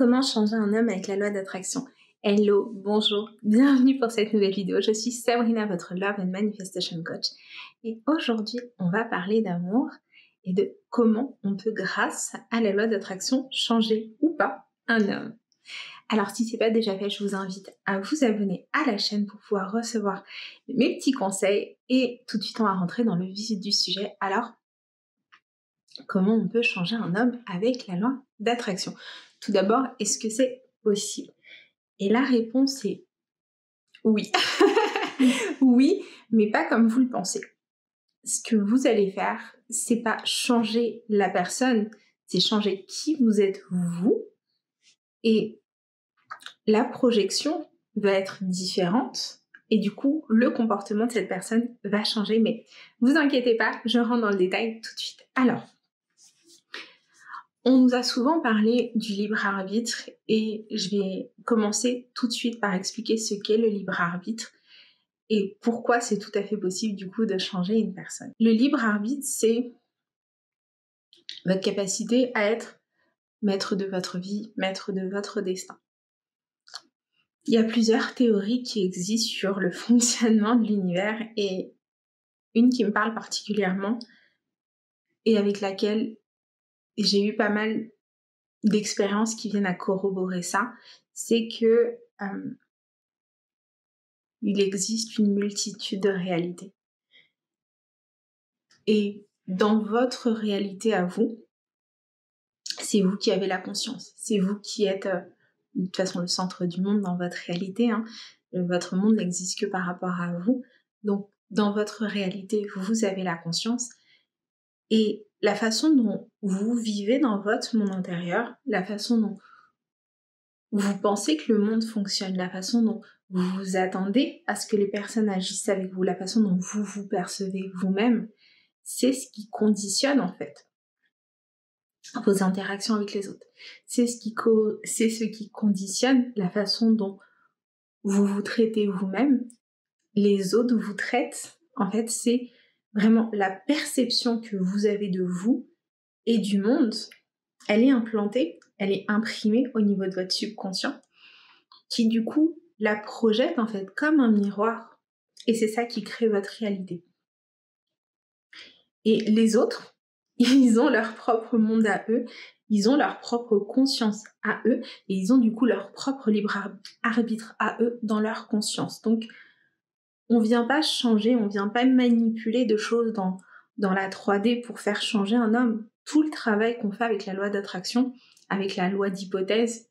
Comment changer un homme avec la loi d'attraction? Hello, bonjour, bienvenue pour cette nouvelle vidéo. Je suis Sabrina, votre Love and Manifestation Coach. Et aujourd'hui, on va parler d'amour et de comment on peut, grâce à la loi d'attraction, changer ou pas un homme. Alors, si ce n'est pas déjà fait, je vous invite à vous abonner à la chaîne pour pouvoir recevoir mes petits conseils. Et tout de suite, on va rentrer dans le vif du sujet. Alors, comment on peut changer un homme avec la loi d'attraction? Tout d'abord, est-ce que c'est possible? Et la réponse est oui. Oui, mais pas comme vous le pensez. Ce que vous allez faire, c'est pas changer la personne, c'est changer qui vous êtes vous. Et la projection va être différente. Et du coup, le comportement de cette personne va changer. Mais vous inquiétez pas, je rentre dans le détail tout de suite. Alors, on nous a souvent parlé du libre arbitre et je vais commencer tout de suite par expliquer ce qu'est le libre arbitre et pourquoi c'est tout à fait possible du coup de changer une personne. Le libre arbitre, c'est votre capacité à être maître de votre vie, maître de votre destin. Il y a plusieurs théories qui existent sur le fonctionnement de l'univers et une qui me parle particulièrement et avec laquelle j'ai eu pas mal d'expériences qui viennent à corroborer ça, c'est que il existe une multitude de réalités. Et dans votre réalité à vous, c'est vous qui avez la conscience, c'est vous qui êtes de toute façon le centre du monde dans votre réalité, hein. Votre monde n'existe que par rapport à vous. Donc dans votre réalité, vous avez la conscience et la façon dont vous vivez dans votre monde intérieur, la façon dont vous pensez que le monde fonctionne, la façon dont vous vous attendez à ce que les personnes agissent avec vous, la façon dont vous vous percevez vous-même, c'est ce qui conditionne en fait vos interactions avec les autres. C'est ce qui conditionne la façon dont vous vous traitez vous-même, les autres vous traitent. En fait, c'est vraiment, la perception que vous avez de vous et du monde, elle est implantée, elle est imprimée au niveau de votre subconscient, qui du coup la projette en fait comme un miroir. Et c'est ça qui crée votre réalité. Et les autres, ils ont leur propre monde à eux, ils ont leur propre conscience à eux, et ils ont du coup leur propre libre arbitre à eux dans leur conscience. Donc, on ne vient pas changer, on ne vient pas manipuler de choses dans la 3D pour faire changer un homme. Tout le travail qu'on fait avec la loi d'attraction, avec la loi d'hypothèse,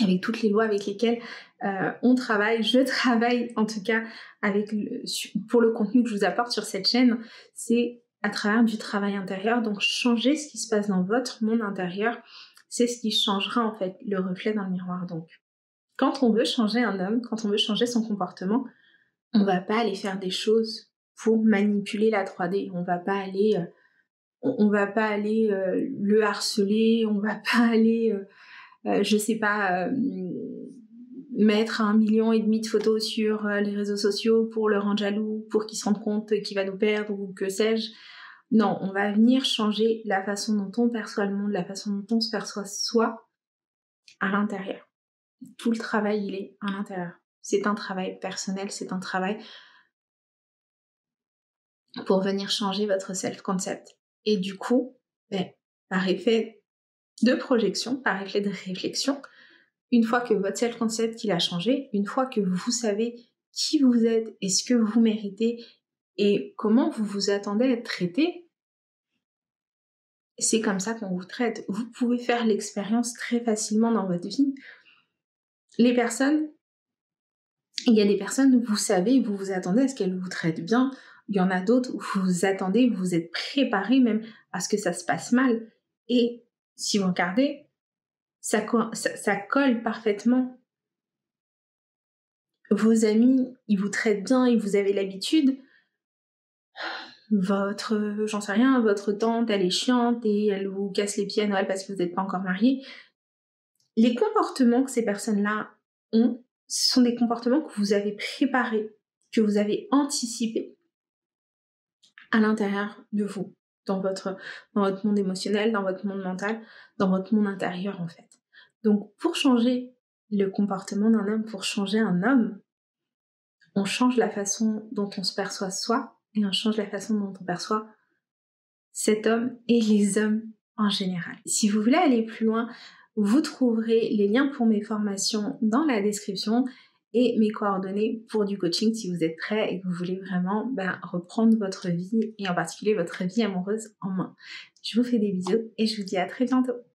avec toutes les lois avec lesquelles on travaille, je travaille en tout cas pour le contenu que je vous apporte sur cette chaîne, c'est à travers du travail intérieur. Donc changer ce qui se passe dans votre monde intérieur, c'est ce qui changera en fait le reflet dans le miroir. Donc quand on veut changer un homme, quand on veut changer son comportement, on ne va pas aller faire des choses pour manipuler la 3D. On ne va pas aller, le harceler, on ne va pas aller, je ne sais pas, mettre 1,5 million de photos sur les réseaux sociaux pour le rendre jaloux, pour qu'il se rende compte qu'il va nous perdre ou que sais-je. Non, on va venir changer la façon dont on perçoit le monde, la façon dont on se perçoit soi à l'intérieur. Tout le travail, il est à l'intérieur. C'est un travail personnel, c'est un travail pour venir changer votre self-concept. Et du coup, ben, par effet de projection, par effet de réflexion, une fois que votre self-concept il a changé, une fois que vous savez qui vous êtes et ce que vous méritez et comment vous vous attendez à être traité, c'est comme ça qu'on vous traite. Vous pouvez faire l'expérience très facilement dans votre vie. Les personnes... Il y a des personnes, vous savez, vous vous attendez à ce qu'elles vous traitent bien. Il y en a d'autres, vous vous attendez, vous êtes préparé même à ce que ça se passe mal. Et si vous regardez, ça colle parfaitement. Vos amis, ils vous traitent bien et vous avez l'habitude. J'en sais rien, votre tante, elle est chiante et elle vous casse les pieds à Noël parce que vous n'êtes pas encore marié. Les comportements que ces personnes-là ont, ce sont des comportements que vous avez préparés, que vous avez anticipés à l'intérieur de vous, dans votre monde émotionnel, dans votre monde mental, dans votre monde intérieur en fait. Donc pour changer le comportement d'un homme, pour changer un homme, on change la façon dont on se perçoit soi et on change la façon dont on perçoit cet homme et les hommes en général. Si vous voulez aller plus loin, vous trouverez les liens pour mes formations dans la description et mes coordonnées pour du coaching si vous êtes prêt et que vous voulez vraiment reprendre votre vie et en particulier votre vie amoureuse en main. Je vous fais des bisous et je vous dis à très bientôt.